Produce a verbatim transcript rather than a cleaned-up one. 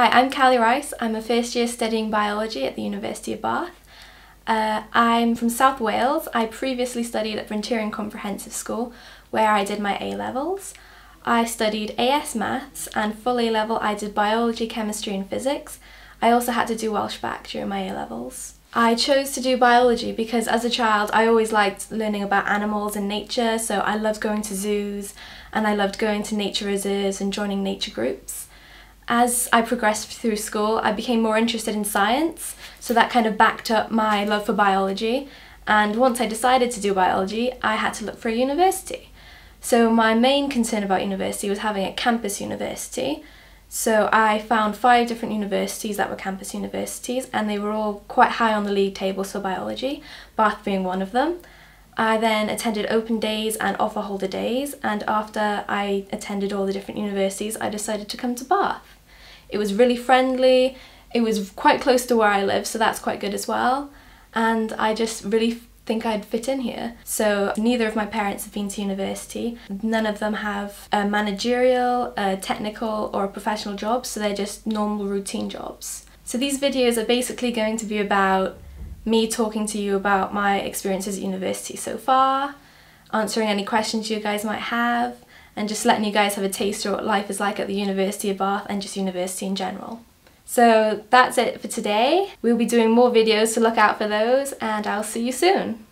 Hi, I'm Callie Rice. I'm a first year studying biology at the University of Bath. Uh, I'm from South Wales. I previously studied at Frontier and Comprehensive School, where I did my A levels. I studied A S Maths, and full A level I did biology, chemistry and physics. I also had to do Welsh back during my A levels. I chose to do biology because as a child I always liked learning about animals and nature, so I loved going to zoos and I loved going to nature reserves and joining nature groups. As I progressed through school, I became more interested in science, so that kind of backed up my love for biology. And once I decided to do biology, I had to look for a university. So my main concern about university was having a campus university. So I found five different universities that were campus universities, and they were all quite high on the league tables for biology, Bath being one of them. I then attended open days and offer holder days, and after I attended all the different universities, I decided to come to Bath. It was really friendly, it was quite close to where I live, so that's quite good as well, and I just really think I'd fit in here. So neither of my parents have been to university, none of them have a managerial, a technical or a professional job, so they're just normal routine jobs. So these videos are basically going to be about me talking to you about my experiences at university so far, answering any questions you guys might have, and just letting you guys have a taste of what life is like at the University of Bath and just university in general. So that's it for today. We'll be doing more videos, so look out for those, and I'll see you soon.